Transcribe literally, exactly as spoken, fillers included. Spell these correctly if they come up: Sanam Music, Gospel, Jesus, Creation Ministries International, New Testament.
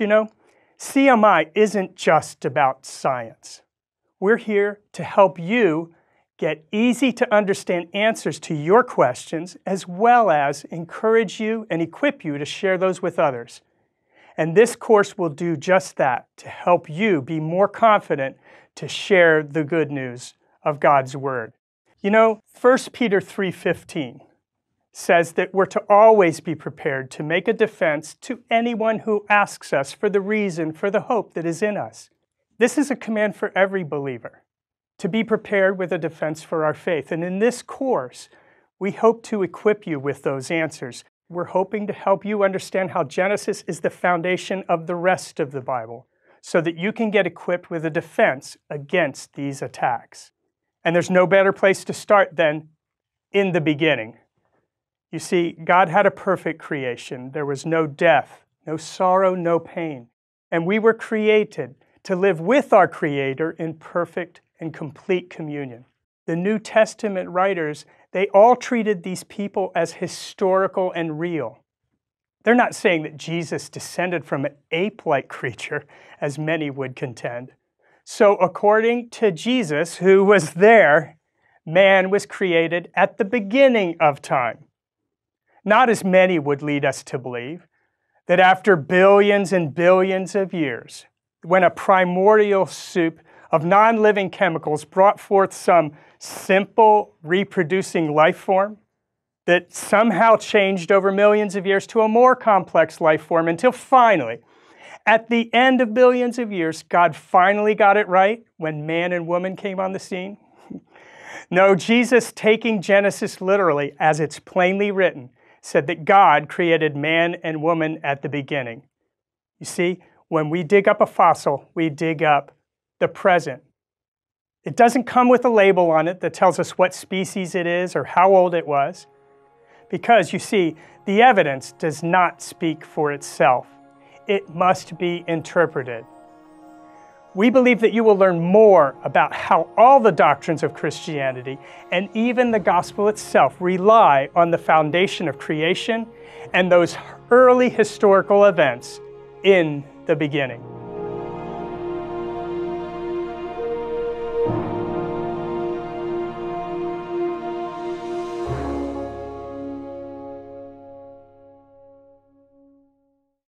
fact, you know, C M I isn't just about science. We're here to help you get easy to understand answers to your questions, as well as encourage you and equip you to share those with others. And this course will do just that, to help you be more confident to share the good news of God's Word. You know, First Peter three fifteen says that we're to always be prepared to make a defense to anyone who asks us for the reason for the hope that is in us. This is a command for every believer, to be prepared with a defense for our faith. And in this course, we hope to equip you with those answers. We're hoping to help you understand how Genesis is the foundation of the rest of the Bible, so that you can get equipped with a defense against these attacks. And there's no better place to start than in the beginning. You see, God had a perfect creation. There was no death, no sorrow, no pain. And we were created to live with our Creator in perfect and complete communion. The New Testament writers, they all treated these people as historical and real. They're not saying that Jesus descended from an ape-like creature, as many would contend. So according to Jesus, who was there, man was created at the beginning of time. Not as many would lead us to believe, that after billions and billions of years, when a primordial soup of non-living chemicals brought forth some simple, reproducing life form that somehow changed over millions of years to a more complex life form until finally, at the end of billions of years, God finally got it right when man and woman came on the scene. No, Jesus, taking Genesis literally as it's plainly written, said that God created man and woman at the beginning. You see, when we dig up a fossil, we dig up the present. It doesn't come with a label on it that tells us what species it is or how old it was, because, you see, the evidence does not speak for itself. It must be interpreted. We believe that you will learn more about how all the doctrines of Christianity and even the gospel itself rely on the foundation of creation and those early historical events in the beginning.